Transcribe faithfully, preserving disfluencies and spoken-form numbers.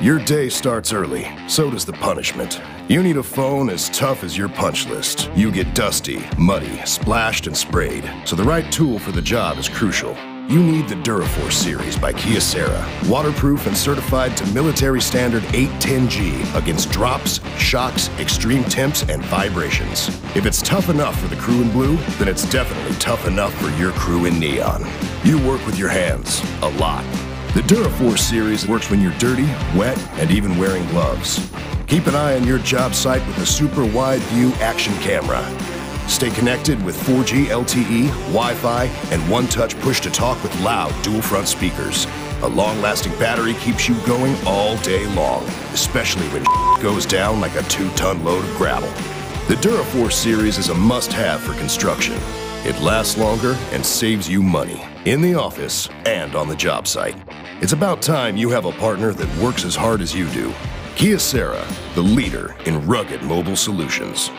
Your day starts early, so does the punishment. You need a phone as tough as your punch list. You get dusty, muddy, splashed, and sprayed, so the right tool for the job is crucial. You need the DuraForce series by Kyocera. Waterproof and certified to military standard eight ten G against drops, shocks, extreme temps, and vibrations. If it's tough enough for the crew in blue, then it's definitely tough enough for your crew in neon. You work with your hands, a lot. The DuraForce series works when you're dirty, wet, and even wearing gloves. Keep an eye on your job site with a super wide view action camera. Stay connected with four G L T E, Wi-Fi, and one-touch push-to-talk with loud dual-front speakers. A long-lasting battery keeps you going all day long, especially when goes down like a two-ton load of gravel. The DuraForce series is a must-have for construction. It lasts longer and saves you money, in the office and on the job site. It's about time you have a partner that works as hard as you do. Kyocera, the leader in rugged mobile solutions.